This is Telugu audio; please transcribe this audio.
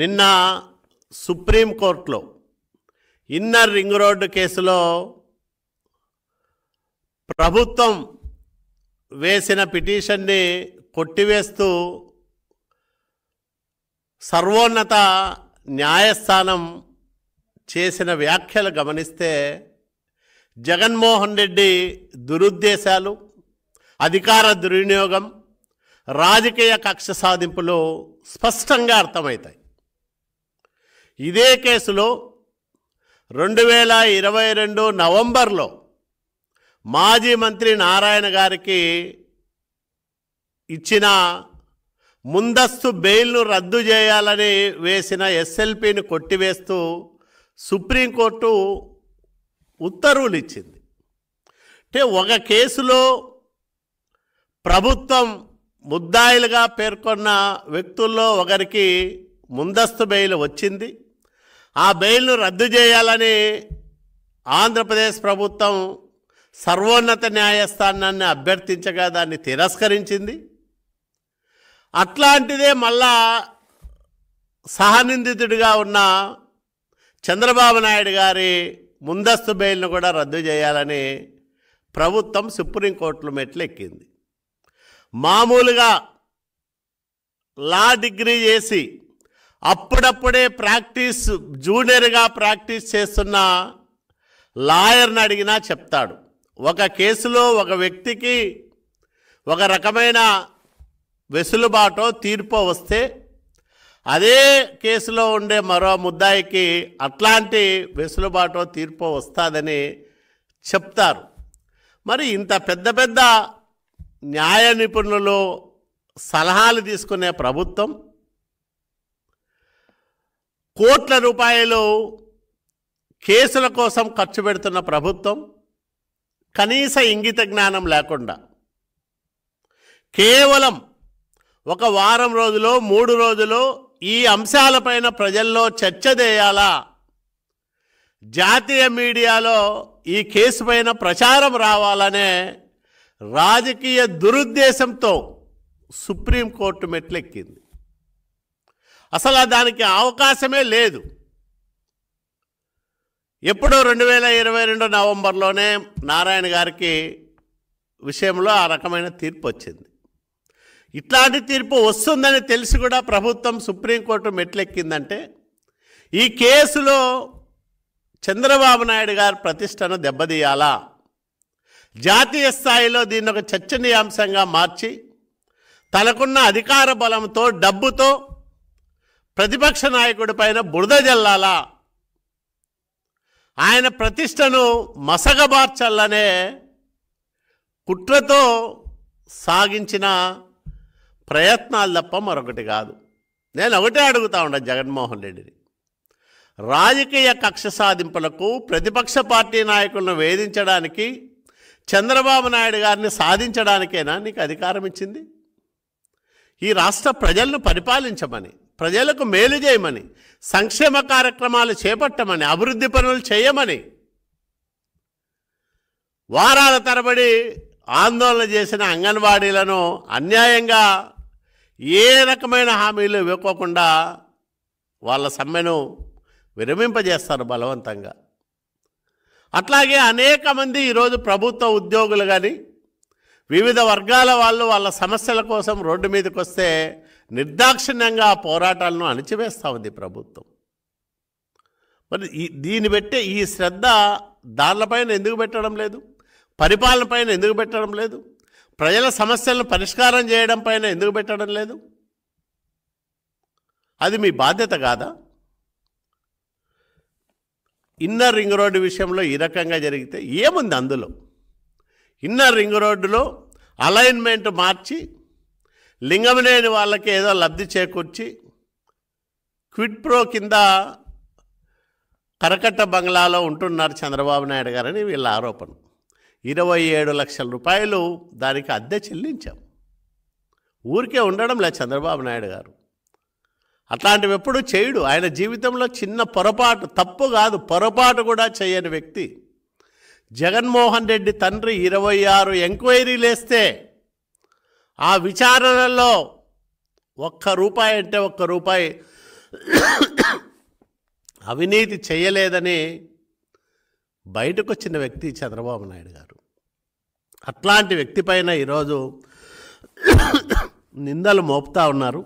నిన్న సుప్రీంకోర్టులో ఇన్నర్ రింగ్ రోడ్డు కేసులో ప్రభుత్వం వేసిన పిటిషన్ని కొట్టివేస్తూ సర్వోన్నత న్యాయస్థానం చేసిన వ్యాఖ్యలు గమనిస్తే జగన్మోహన్ రెడ్డి దురుద్దేశాలు, అధికార దుర్వినియోగం, రాజకీయ కక్ష సాధింపులు స్పష్టంగా అర్థమవుతాయి. ఇదే కేసులో 2022 నవంబర్లో మాజీ మంత్రి నారాయణ గారికి ఇచ్చిన ముందస్తు బెయిల్ను రద్దు చేయాలని వేసిన ఎస్ఎల్పిని కొట్టివేస్తూ సుప్రీంకోర్టు ఉత్తర్వులు ఇచ్చింది. అంటే ఒక కేసులో ప్రభుత్వం ముద్దాయిలుగా పేర్కొన్న వ్యక్తుల్లో ఒకరికి ముందస్తు బెయిల్ వచ్చింది. ఆ బెయిల్ను రద్దు చేయాలని ఆంధ్రప్రదేశ్ ప్రభుత్వం సర్వోన్నత న్యాయస్థానాన్ని అభ్యర్థించగా దాన్ని తిరస్కరించింది. అట్లాంటిదే మళ్ళా సహనిందితుడిగా ఉన్న చంద్రబాబు నాయుడు గారి ముందస్తు బెయిల్ను కూడా రద్దు చేయాలని ప్రభుత్వం సుప్రీంకోర్టులో మెట్లెక్కింది. మామూలుగా లా డిగ్రీ చేసి అప్పుడప్పుడే జూనియర్గా ప్రాక్టీస్ చేస్తున్న లాయర్ని అడిగినా చెప్తాడు, ఒక కేసులో ఒక వ్యక్తికి ఒక రకమైన వెసులుబాటో తీర్పు వస్తే అదే కేసులో ఉండే మరో ముద్దాయికి అట్లాంటి వెసులుబాటో తీర్పు వస్తుందని చెప్తారు. మరి ఇంత పెద్ద పెద్ద న్యాయ నిపుణులు సలహాలు తీసుకునే ప్రభుత్వం కోట్ల రూపాయలు కేసుల కోసం ఖర్చు పెడుతున్న ప్రభుత్వం కనీస ఇంగిత జ్ఞానం లేకుండా కేవలం ఒక వారం రోజులో 3 రోజులు ఈ అంశాలపైన ప్రజల్లో చర్చ చేయాలా, జాతీయ మీడియాలో ఈ కేసుపైన ప్రచారం రావాలనే రాజకీయ దురుద్దేశంతో సుప్రీంకోర్టు మెట్లెక్కింది. అసలు దానికి అవకాశమే లేదు. ఎప్పుడో 2022 నవంబర్లోనే నారాయణ గారికి విషయంలో ఆ రకమైన తీర్పు వచ్చింది. ఇట్లాంటి తీర్పు వస్తుందని తెలిసి కూడా ప్రభుత్వం సుప్రీంకోర్టు మెట్లెక్కిందంటే ఈ కేసులో చంద్రబాబు నాయుడు గారి ప్రతిష్టను దెబ్బతీయాలా, జాతీయ స్థాయిలో దీన్ని ఒక చర్చనీయాంశంగా మార్చి తనకున్న అధికార బలంతో డబ్బుతో ప్రతిపక్ష నాయకుడి పైన బురద జల్లాలా, ఆయన ప్రతిష్టను మసగబార్చాలనే కుట్రతో సాగించిన ప్రయత్నాలు తప్ప మరొకటి కాదు. నేను ఒకటే అడుగుతా ఉన్నా జగన్మోహన్ రెడ్డిని, రాజకీయ కక్ష సాధింపులకు ప్రతిపక్ష పార్టీ నాయకులను వేధించడానికి చంద్రబాబు నాయుడు గారిని సాధించడానికైనా నీకు అధికారం ఇచ్చింది? ఈ రాష్ట్ర ప్రజలను పరిపాలించమని, ప్రజలకు మేలు చేయమని, సంక్షేమ కార్యక్రమాలు చేపట్టమని, అభివృద్ధి పనులు చేయమని వారాల తరబడి ఆందోళన చేసిన అంగన్వాడీలను అన్యాయంగా ఏ రకమైన హామీలు ఇవ్వకోకుండా వాళ్ళ సమ్మెను విరమింపజేస్తారు బలవంతంగా. అట్లాగే అనేక మంది ఈరోజు ప్రభుత్వ ఉద్యోగులు కానీ వివిధ వర్గాల వాళ్ళు వాళ్ళ సమస్యల కోసం రోడ్డు మీదకి వస్తే నిర్దాక్షిణ్యంగా ఆ పోరాటాలను అణిచివేస్తూ ఉంది ప్రభుత్వం. మరి దీన్ని పెట్టే ఈ శ్రద్ధ దానిపైన ఎందుకు పెట్టడం లేదు? పరిపాలన పైన ఎందుకు పెట్టడం లేదు? ప్రజల సమస్యలను పరిష్కారం చేయడం పైన ఎందుకు పెట్టడం లేదు? అది మీ బాధ్యత కాదా? ఇన్నర్ రింగ్ రోడ్డు విషయంలో ఈ రకంగా జరిగితే ఏముంది అందులో? ఇన్నర్ రింగ్ రోడ్డులో అలైన్మెంట్ మార్చి లింగమనేని వాళ్ళకి ఏదో లబ్ధి చేకూర్చి క్విడ్ ప్రో కింద కరకట్ట బంగ్లాలో ఉంటున్నారు చంద్రబాబు నాయుడు గారని వీళ్ళ ఆరోపణ. 27 లక్షల రూపాయలు దానికి అద్దె చెల్లించాం. ఊరికే ఉండడం లేదు చంద్రబాబు నాయుడు గారు. అట్లాంటివి ఎప్పుడు చేయడు. ఆయన జీవితంలో చిన్న పొరపాటు, తప్పు కాదు పొరపాటు కూడా చేయని వ్యక్తి. జగన్మోహన్ రెడ్డి తండ్రి 26 ఎంక్వైరీలు వేస్తే ఆ విచారణలో ఒక్క రూపాయి అవినీతి చేయలేదని బయటకు వచ్చిన వ్యక్తి చంద్రబాబు నాయుడు గారు. అట్లాంటి వ్యక్తి పైన ఈరోజు నిందలు మోపుతా ఉన్నారు.